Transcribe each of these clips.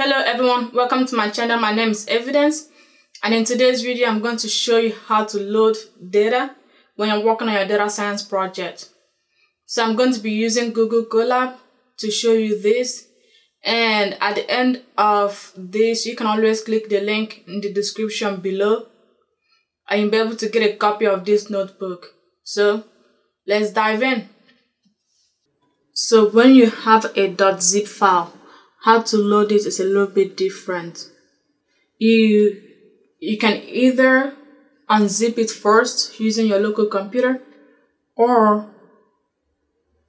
Hello everyone, welcome to my channel. My name is Evidence, and in today's video I'm going to show you how to load data when you're working on your data science project. So I'm going to be using Google Colab to show you this, and at the end of this you can always click the link in the description below and you'll be able to get a copy of this notebook. So let's dive in. So when you have a .zip file, how to load it is a little bit different. You can either unzip it first using your local computer, or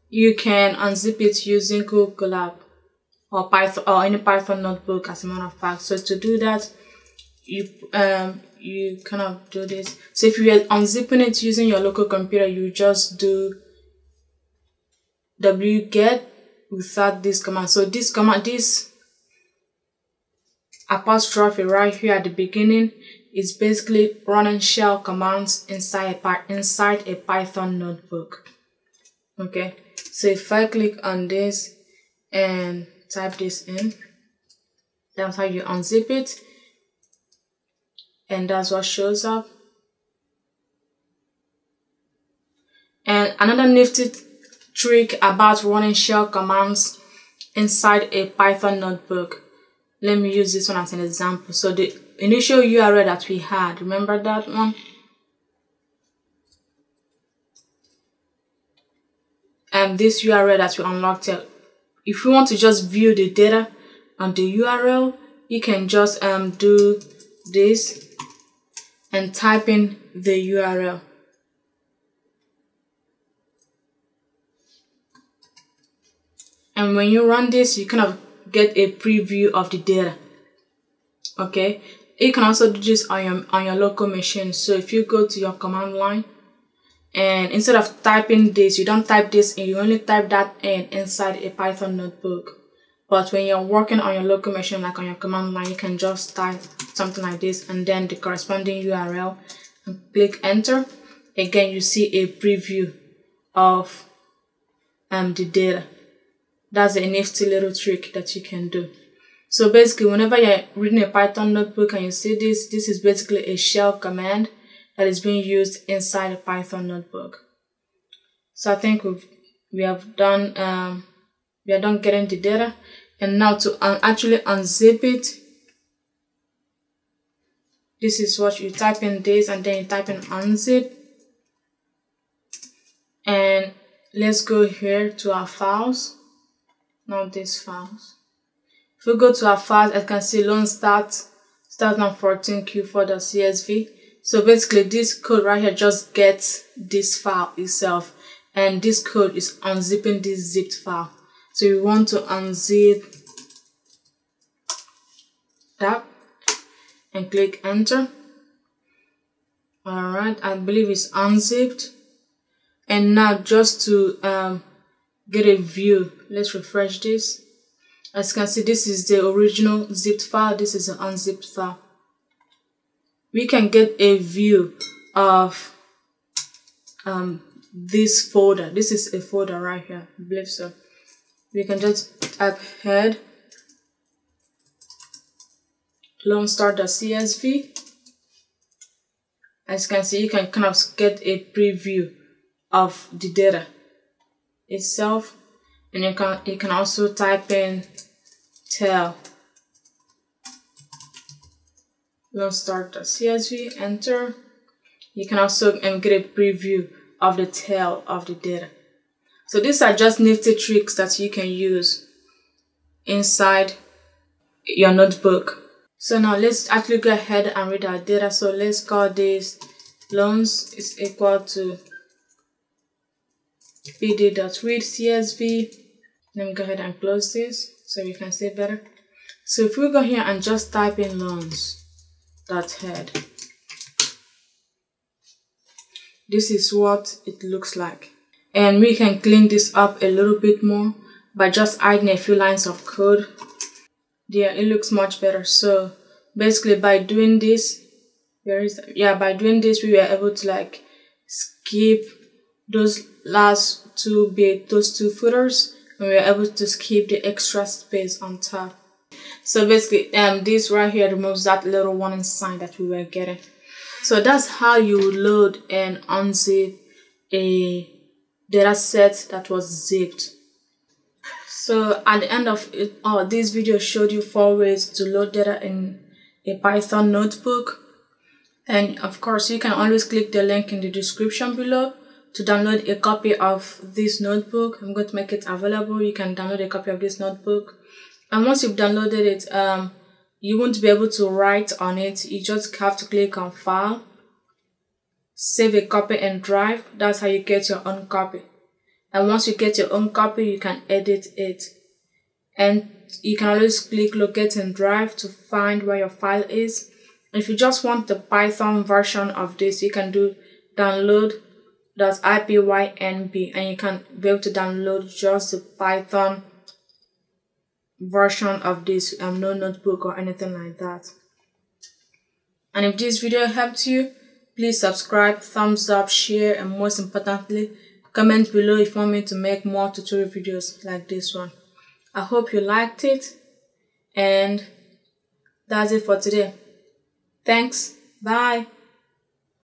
you can unzip it using Google Colab or Python or any Python notebook, as a matter of fact. So to do that, you kind of do this. So if you are unzipping it using your local computer, you just do wget without this command. So this command, this apostrophe right here at the beginning, is basically running shell commands inside a Python notebook. Okay, so if I click on this and type this in, that's how you unzip it, and that's what shows up. And another nifty trick about running shell commands inside a Python notebook. Let me use this one as an example. So the initial URL that we had, remember that one? And this URL that we unlocked here. If you want to just view the data on the URL, you can just do this and type in the URL. And when you run this, you kind of get a preview of the data. Okay, you can also do this on your local machine. So if you go to your command line, and instead of typing this, you don't type this in, you only type that in inside a Python notebook. But when you're working on your local machine, like on your command line, you can just type something like this and then the corresponding URL and click enter. Again, you see a preview of the data. That's a nifty little trick that you can do. So basically, whenever you're reading a Python notebook and you see this, this is basically a shell command that is being used inside a Python notebook. So I think we are done getting the data, and now to actually unzip it, this is what you type in this, and then you type in unzip, and let's go here to our files. Now these files. If we go to our files, I can see loan start 2014 q4.csv. So basically, this code right here just gets this file itself, and this code is unzipping this zipped file. So you want to unzip that and click enter. All right, I believe it's unzipped, and now just to get a view. Let's refresh this. As you can see, this is the original zipped file. This is an unzipped file. We can get a view of this folder. This is a folder right here, I believe so. We can just type head loanstar.csv. As you can see, you can kind of get a preview of the data itself, and you can also type in tel loanstar.csv, enter. You can also get a preview of the tail of the data. So these are just nifty tricks that you can use inside your notebook. So now let's actually go ahead and read our data. So let's call this loans is equal to pd.readcsv. Let me go ahead and close this so you can see better. So if we go here and just type in loans.head, this is what it looks like. And we can clean this up a little bit more by just adding a few lines of code. Yeah, it looks much better. So basically by doing this, we were able to like skip those last two footers, and we were able to skip the extra space on top. So basically this right here removes that little warning sign that we were getting. So that's how you load and unzip a data set that was zipped. So at the end of it, this video showed you 4 ways to load data in a Python notebook. And of course, you can always click the link in the description below to download a copy of this notebook. I'm going to make it available. You can download a copy of this notebook. And once you've downloaded it, you won't be able to write on it. You just have to click on File, Save a Copy and Drive. That's how you get your own copy. And once you get your own copy, you can edit it. And you can always click Locate and Drive to find where your file is. If you just want the Python version of this, you can do download.ipynb, and you can be able to download just the Python version of this, no notebook or anything like that. And if this video helped you, please subscribe, thumbs up, share, and most importantly, comment below if you want me to make more tutorial videos like this one. I hope you liked it, and that's it for today. Thanks, bye.